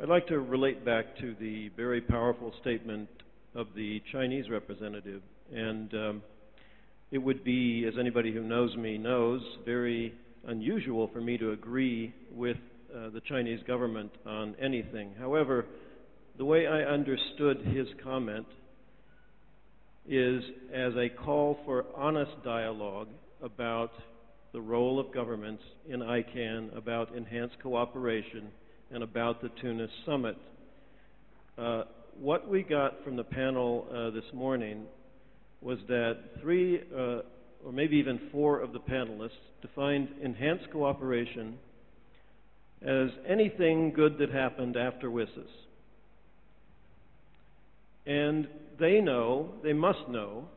I'd like to relate back to the very powerful statement of the Chinese representative, and it would be, as anybody who knows me knows, very unusual for me to agree with the Chinese government on anything. However, the way I understood his comment is as a call for honest dialogue about the role of governments in ICANN, about enhanced cooperation, and about the Tunis summit. What we got from the panel this morning was that three or maybe even four of the panelists defined enhanced cooperation as anything good that happened after WISIS. And they know, they must know,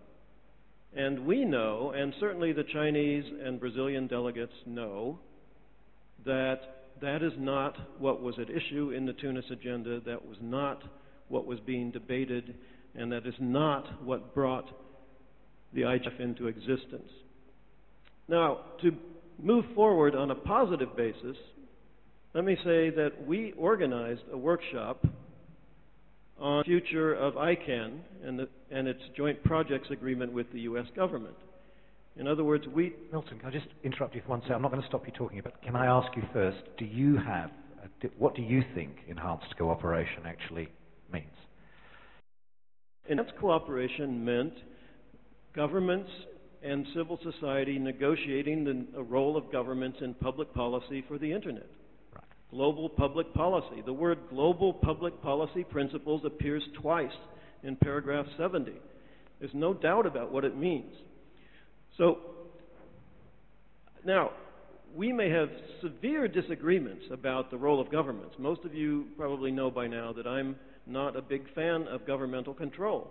and we know, and certainly the Chinese and Brazilian delegates know, that that is not what was at issue in the Tunis agenda, that was not what was being debated, and that is not what brought the IGF into existence. Now, to move forward on a positive basis, let me say that we organized a workshop on the future of ICANN and its joint projects agreement with the U.S. government. In other words, we... Milton, can I just interrupt you for one second? I'm not going to stop you talking, but can I ask you first, do you have, what do you think enhanced cooperation actually means? Enhanced cooperation meant governments and civil society negotiating the role of governments in public policy for the internet. Right. Global public policy. The word global public policy principles appears twice in paragraph 70. There's no doubt about what it means. So, now, we may have severe disagreements about the role of governments. Most of you probably know by now that I'm not a big fan of governmental control.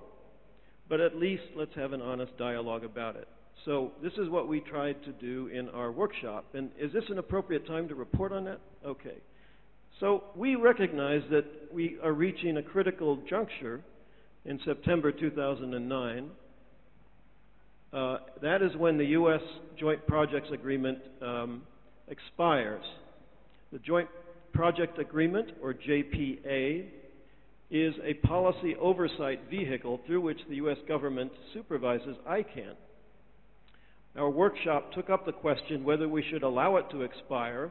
But at least let's have an honest dialogue about it. So, this is what we tried to do in our workshop. And is this an appropriate time to report on that? Okay. So, we recognize that we are reaching a critical juncture in September 2009. That is when the U.S. Joint Projects Agreement expires. The Joint Project Agreement, or JPA, is a policy oversight vehicle through which the U.S. government supervises ICANN. Our workshop took up the question whether we should allow it to expire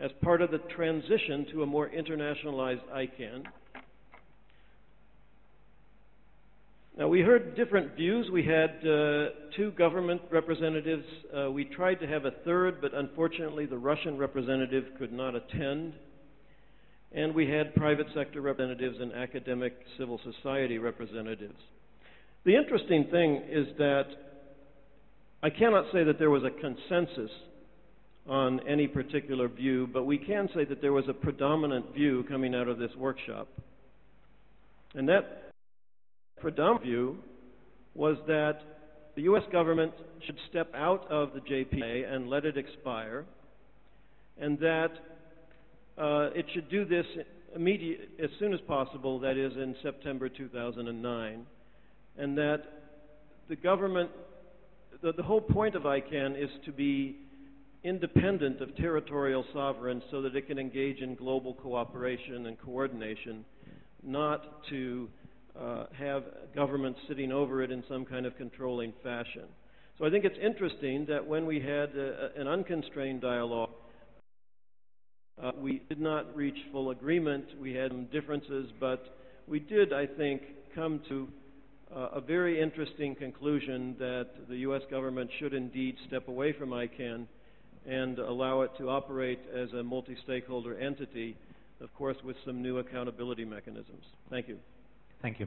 as part of the transition to a more internationalized ICANN. Now, we heard different views. We had two government representatives. We tried to have a third, but unfortunately the Russian representative could not attend. And we had private sector representatives and academic civil society representatives. The interesting thing is that I cannot say that there was a consensus on any particular view, but we can say that there was a predominant view coming out of this workshop. And that predominant view was that the U.S. government should step out of the JPA and let it expire, and that it should do this as soon as possible, that is in September 2009, and that the government, the whole point of ICANN is to be independent of territorial sovereign so that it can engage in global cooperation and coordination, not to have governments sitting over it in some kind of controlling fashion. So I think it's interesting that when we had an unconstrained dialogue, we did not reach full agreement. We had some differences, but we did, I think, come to a very interesting conclusion that the U.S. government should indeed step away from ICANN and allow it to operate as a multi-stakeholder entity, of course, with some new accountability mechanisms. Thank you. Thank you.